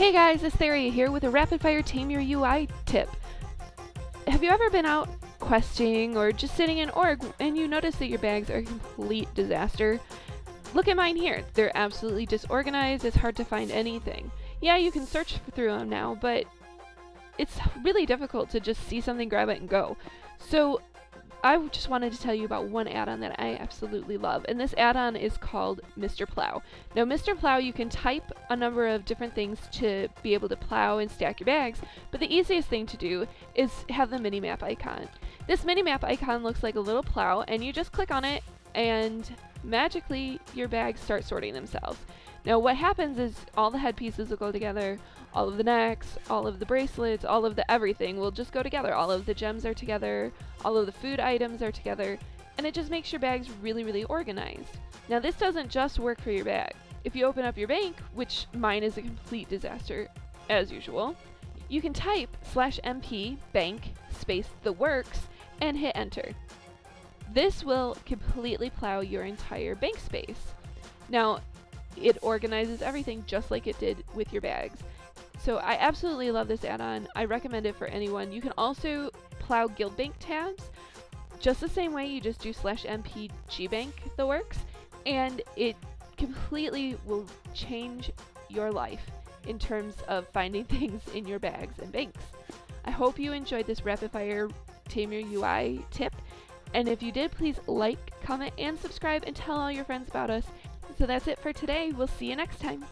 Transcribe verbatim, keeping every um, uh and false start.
Hey guys, it's Tharia here with a rapid fire tame your U I tip. Have you ever been out questing or just sitting in org and you notice that your bags are a complete disaster? Look at mine here. They're absolutely disorganized. It's hard to find anything. Yeah, you can search through them now, but it's really difficult to just see something, grab it, and go. So I just wanted to tell you about one add-on that I absolutely love, and this add-on is called Mister Plow. Now, Mister Plow, you can type a number of different things to be able to plow and stack your bags, but the easiest thing to do is have the mini-map icon. This mini-map icon looks like a little plow, and you just click on it, and magically your bags start sorting themselves. Now, what happens is all the headpieces will go together, all of the necks, all of the bracelets, all of the everything will just go together. All of the gems are together, all of the food items are together, and it just makes your bags really, really organized. Now, this doesn't just work for your bag. If you open up your bank, which mine is a complete disaster as usual, you can type slash mp bank space the works and hit enter. This will completely plow your entire bank space. Now, it organizes everything just like it did with your bags. So I absolutely love this add-on. I recommend it for anyone. You can also plow guild bank tabs just the same way. You just do slash mp gbank the works, and it completely will change your life in terms of finding things in your bags and banks. I hope you enjoyed this rapid fire tame your U I tip, and if you did, please like, comment, and subscribe and tell all your friends about us. So that's it for today. We'll see you next time.